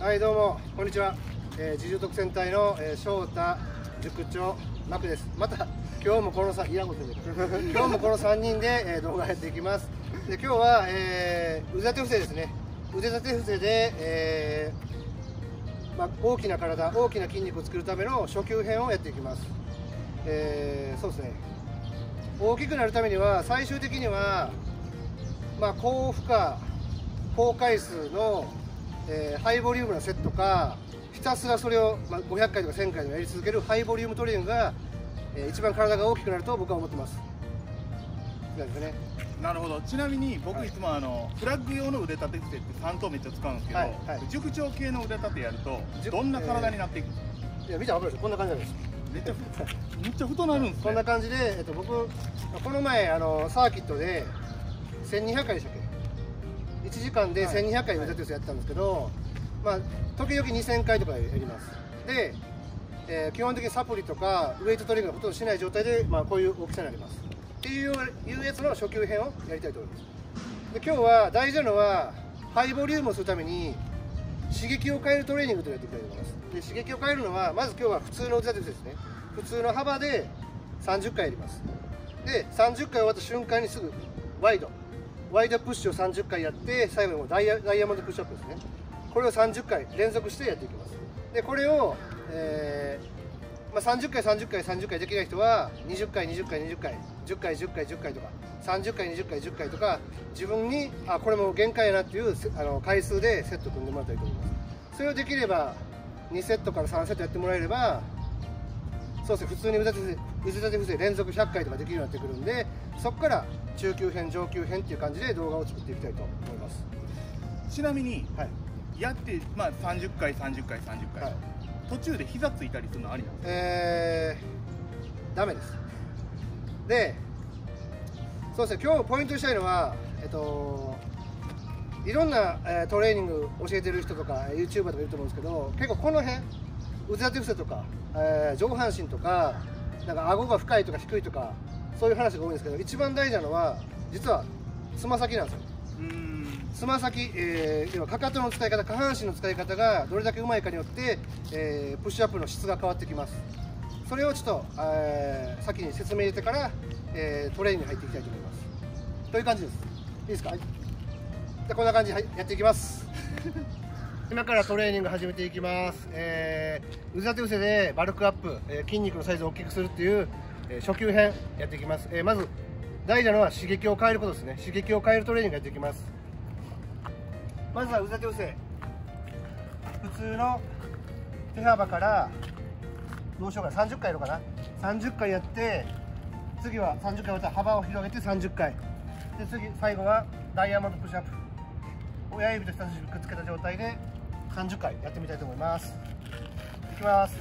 はい、どうもこんにちは。自重特選隊の、翔太塾長幕です。また今日もこの3人で、動画やっていきます。で、今日は、腕立て伏せですね。腕立て伏せで、大きな体、大きな筋肉を作るための初級編をやっていきます。そうですね、大きくなるためには最終的には、高負荷高回数のハイボリュームのセットか、ひたすらそれを、500回とか1000回とかやり続けるハイボリュームトレーニングが、一番体が大きくなると僕は思ってます。なるほど。ちなみに僕いつもフラッグ用の腕立て伏せって3頭めっちゃ使うんですけど、塾長系の腕立てやるとどんな体になっていくんですか？いや、見たら分かるでしょ。こんな感じなんです。めっちゃ太なるんですね。こんな感じで、僕この前サーキットで1200回でしたっけ、1時間で1200回腕立て伏せやったんですけど、時々2000回とかやります。で、基本的にサプリとかウエイトトレーニングほとんどしない状態で、こういう大きさになりますっていうやつの初級編をやりたいと思います。で、今日は大事なのはハイボリュームをするために刺激を変えるトレーニングとやっていきたいと思います。で、刺激を変えるのはまず今日は普通の腕立て伏せですね。普通の幅で30回やります。で、30回終わった瞬間にすぐワイドプッシュを30回やって、最後にダイヤモンドプッシュアップですね。これを30回連続してやっていきます。で、これを、30回できない人は20回10回とか30回20回とか、自分にこれも限界やなっていう回数でセット組んでもらいたいと思います。それをできれば2セットから3セットやってもらえれば、そうですね、普通に腕立て伏せ連続100回とかできるようになってくるんで、そこから中級編上級編っていう感じで動画を作っていきたいと思います。ちなみに、やって、30回、はい、途中で膝ついたりするのありなんですか？ダメです。で、そうですね、今日ポイントしたいのは、いろんなトレーニング教えてる人とか YouTuber とかいると思うんですけど、結構この辺腕立て伏せとか、上半身とか、顎が深いとか低いとかそういう話が多いんですけど、一番大事なのは実はつま先なんですよ。つま先、要はかかとの使い方、下半身の使い方がどれだけうまいかによって、プッシュアップの質が変わってきます。それをちょっと、先に説明入れてから、トレーニングに入っていきたいと思います。という感じです。いいですか？じゃ、こんな感じで、やっていきます今からトレーニング始めていきます。腕立て伏せでバルクアップ、筋肉のサイズを大きくするっていう、初級編やっていきます。まず大事なのは刺激を変えることですね。刺激を変えるトレーニングやっていきます。まずは腕立て伏せ、普通の手幅からどうしようかな、30回やろうかな。30回やって、次は30回終わったら幅を広げて30回で、次最後はダイヤモンドプッシュアップ、親指と人差し指くっつけた状態で30回やってみたいと思います。いきます。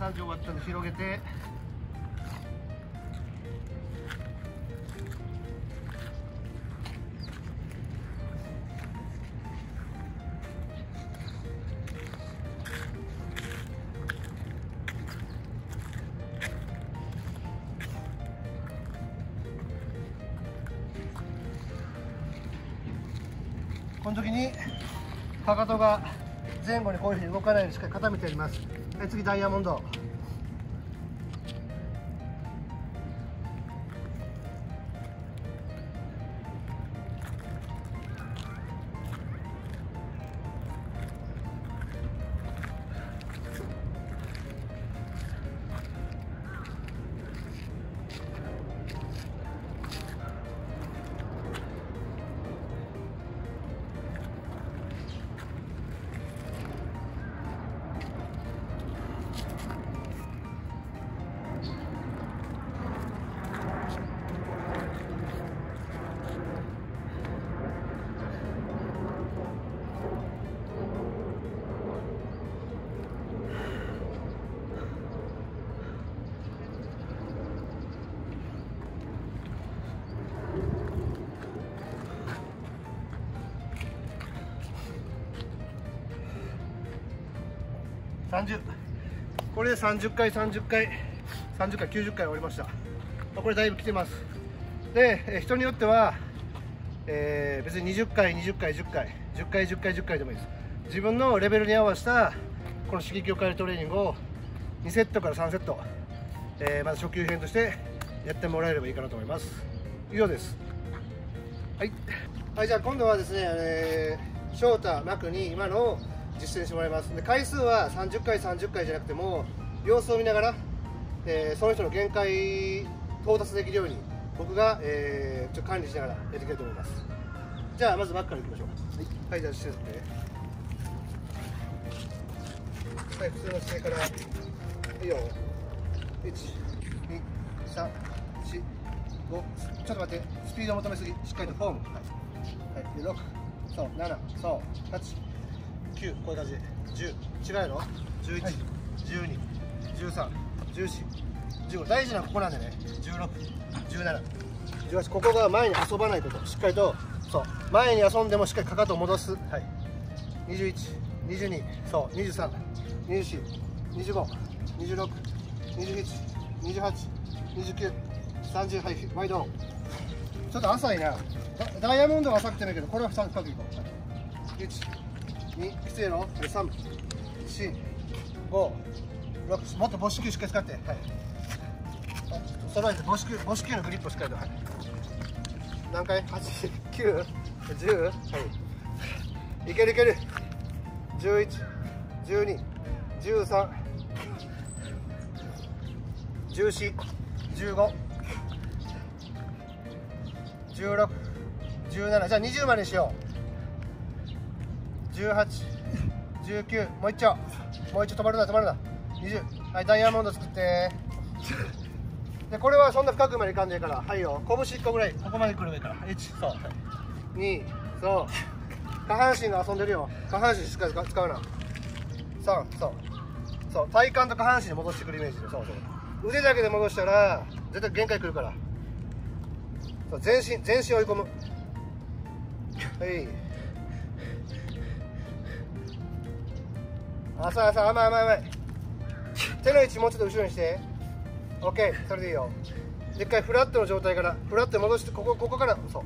30終わったんで広げて、この時にかかとが前後にこういうふうに動かないようにしっかり固めてやります。はい、次ダイヤモンド。30、これで30回、90回終わりました。これだいぶ来てます。で、人によっては、別に20回20回10回10回10回10回でもいいです。自分のレベルに合わせたこの刺激を変えるトレーニングを2セットから3セット、まず初級編としてやってもらえればいいかなと思います。以上です。はい、はい、じゃあ今度はですね、翔太、マクに今のを実践してもらいます。で、回数は30回30回じゃなくても様子を見ながら、その人の限界到達できるように僕が、管理しながらやっていきたいと思います。じゃあまずマクからいきましょう。はい、じゃあ姿勢ですね。はい、普通の姿勢からいいよ。1、2、3、4、5。ちょっと待って、スピードを求めすぎ、しっかりとフォーム。はい、はい、6、そう、7、そう、8、9、こういう感じで、10、違うやろ、11、はい、12、13、14、15、大事なのはここなんでね、16、17、18、ここが前に遊ばないこと、しっかりと、そう、前に遊んでもしっかりかかとを戻す。はい、21、22、そう、23、24、25、26、27、28、29、30、はい、毎度。ちょっと浅いな。ダイヤモンドは浅くてないけど、これは深くいこう。1、2、きついの ?3、4、5、6、もっと母子球しっかり使って。はい。揃えて母子球のグリップをしっかりと。はい、何回 ?8、9、10、はい。いけるいける。11、12。13、14、15、16、17、じゃあ20までにしよう。18、19、もう一丁止まるな20。はい、ダイヤモンド作って。で、これはそんな深くまでいかんでいいから、はいよ、拳1個ぐらいここまで来る上から。1、そう、2、そう、下半身が遊んでるよ。下半身しっかり使うな。3、そうそう、体幹と下半身に戻してくるイメージで、そうそう、腕だけで戻したら絶対限界くるから、そう、全身追い込む。はい、浅い浅い、甘い手の位置もうちょっと後ろにして OK、 それでいいよ。一回フラットの状態からフラット戻して、ここから、そう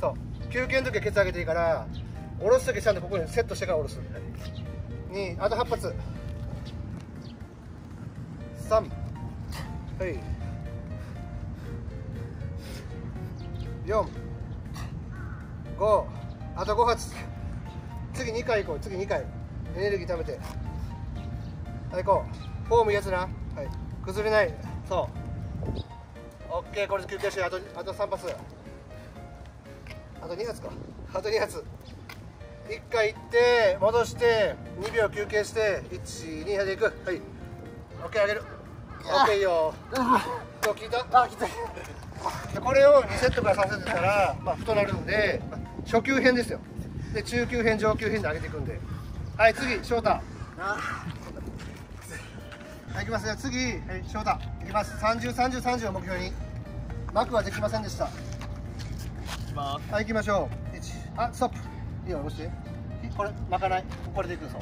そう、休憩の時はケツ上げていいから、下ろす時はちゃんとここにセットしてから下ろす。2、あと8発。3、はい、4、5、あと5発。次2回行こう。次2回エネルギー貯めて、はい、こうフォームいいやつな、はい、崩れない、そう、 OK、 これで休憩して、あと3発、あと2発か、あと2発。1回行って戻して2秒休憩して、12でいく。はい、 OK、 上げる。OK よ。今日聞いた？あ、聞いた。これを2セットから3セットしたら、まあ、太なるんで、初級編ですよ。で、中級編、上級編で上げていくんで。はい、次、翔太。はい、いきますね。次、はい、翔太。いきます。30、30、30を目標に。マクはできませんでした。はい、行きましょう。1、あ、ストップ。いいよ、押して。これ、巻かない。これでいくぞ。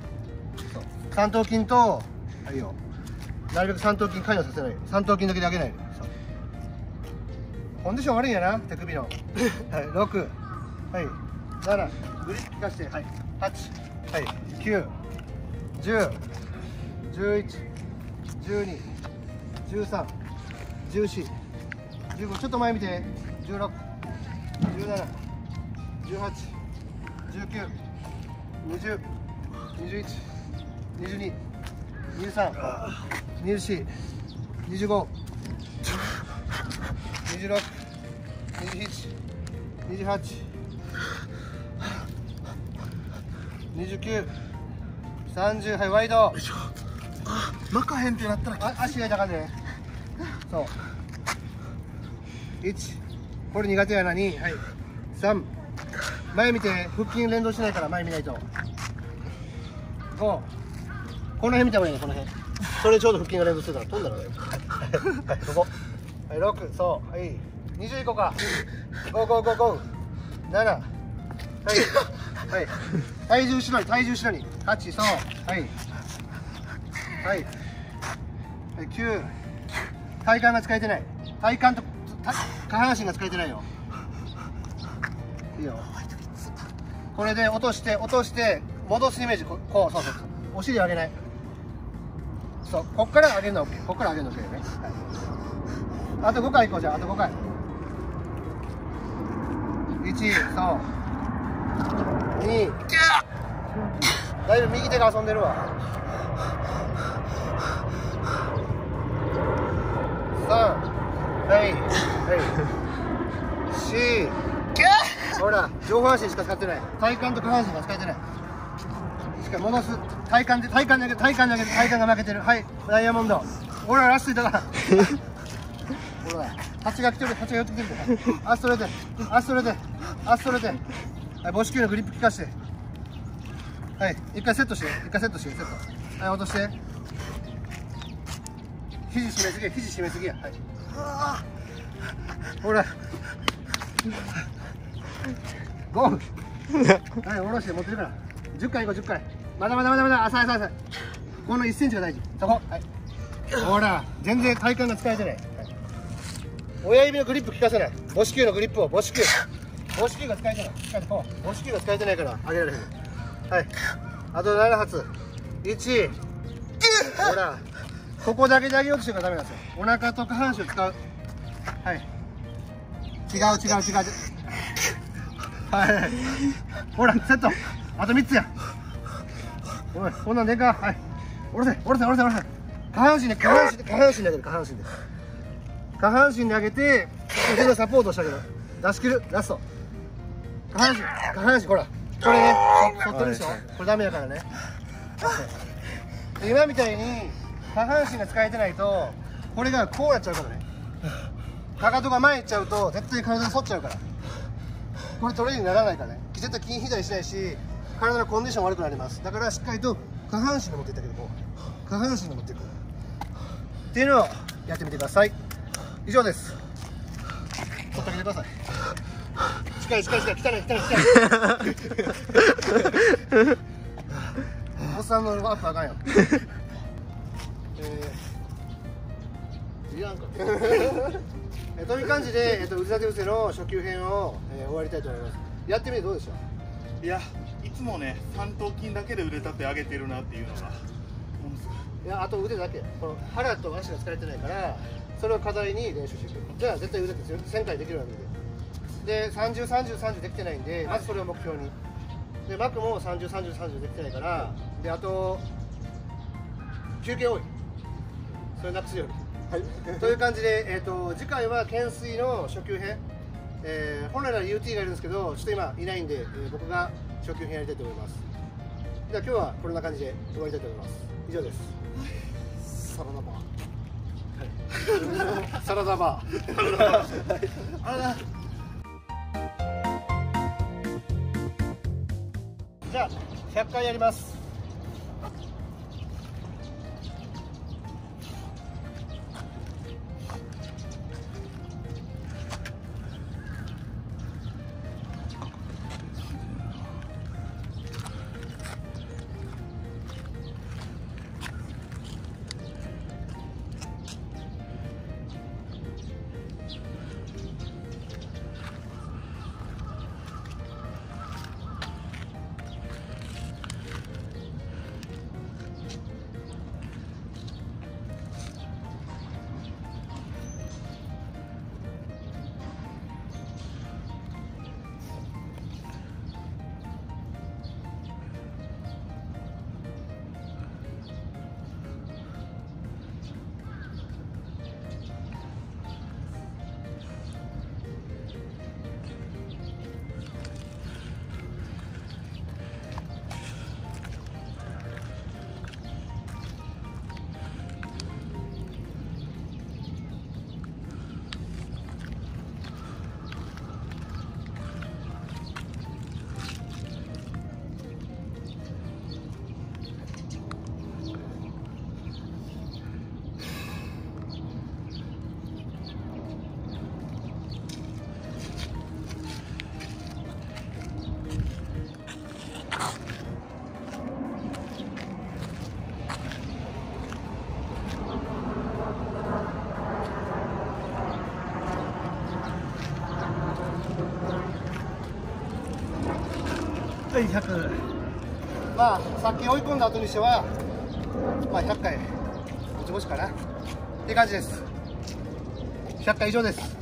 三頭筋と、はいよ。なるべく三頭筋関与させない。三頭筋だけで上げない。コンディション悪いんやな、手首の。はい、6、はい、7、グリップ効かして、はい、8、はい、9、10、11、12、13、14、15、ちょっと前見て、16、17、18、19、20、21、22、23、24、25、26、27、28、29、30、はい、ワイド。まかへんってなったら足が痛かんね。そう、1、これ苦手やな。2、はい、3、前見て、腹筋連動しないから前見ないと。5、この辺見た方がいいね、この辺。それちょうど腹筋が連動してたら飛んだからよ。はい、ここ。はい、6、そう、はい。20いこうか。5、5、5、5。7。はい。はい。体重後ろに、体重後ろに。8、そう。はい。はい、はい、9。体幹が使えてない。体幹と下半身が使えてないよ。いいよ。これで落として落として戻すイメージ。こう、そうそうそう、お尻上げない。そう、こっから上げるの OK。 こっから上げるの OK よね、はい、あと5回いこう。じゃああと5回。1、そう2。だいぶ右手が遊んでるわ。3、はい、4。ほら、上半身しか使ってない。体幹と下半身が使えてない。しっかり戻す。体幹で、体幹で上げる、体幹で上げる、体幹が負けてる。はい、ダイヤモンド。ほら、ラストだから。ほら、蜂が来てる、蜂が寄ってきてる。あ、それで、あ、それで、あ、それで。はい、母子球のグリップ効かして。はい、一回セットして、一回セットして、セット。はい、落として。肘締めすぎや、肘締めすぎや。はい。ほら。ゴーはい、下ろして持ってるから。10回いこう、10回。まだまだまだまだ、浅い浅い浅い。この1センチが大事。そこ、はい。ほら、全然体幹が使えてない。はい、親指のグリップ効かせない。母子球のグリップを、母子球。母子球が使えてない。こう、母子球が使えてないから、上げられる。はい。あと7発。1。ほら。ここだけで上げようとしてからダメなんですよ。お腹と下半身を使う。はい。違う違う違う。はい。ほら、セット。あと3つや。おい、こんなんでか。はい。下ろせ、下ろせ、下ろせ、下ろせ。下半身で、下半身で、下半身で上げる、下半身で。下半身で上げて、腕のサポートをしてあげる。出し切る、ラスト。下半身、下半身、ほら。これね、取ってるでしょ。これダメだからね。今みたいに、下半身が使えてないと、これがこうなっちゃうからね。かかとが前行っちゃうと、絶対体が反っちゃうから。これトレーニングにならないからね。絶対筋肥大しないし、体のコンディション悪くなります。だからしっかりと下半身で持っていったけど、こう下半身で持っていくっていうのをやってみてください。以上です。取ってあげてください。近い近い近い、汚い汚い汚い。おっさんのアップあかんよ。いらんか。という感じで、腕立て伏せの初級編を、終わりたいと思います。やってみてどうでしょう。いや、いつもね、三頭筋だけで腕立て上げてるなっていうのが。いや、あと腕だけ、この腹と足が疲れてないから、それを課題に練習していく。じゃあ、絶対腕立て1000回できるわけで。で、30、30、30できてないんで、まずそれを目標に。で、マックも30、30、30できてないから、で、あと。休憩多い。それなくすように。はい、という感じで、次回は懸垂の初級編、本来なら UT がいるんですけど、ちょっと今いないんで、僕が初級編やりたいと思います。では今日はこんな感じで終わりたいと思います。以上です。サラダバー、はい、サラダバー。じゃあ100回やります。対100。まあさっき追い込んだ後にしては、まあ100回ぼちぼちかなって感じです。100回以上です。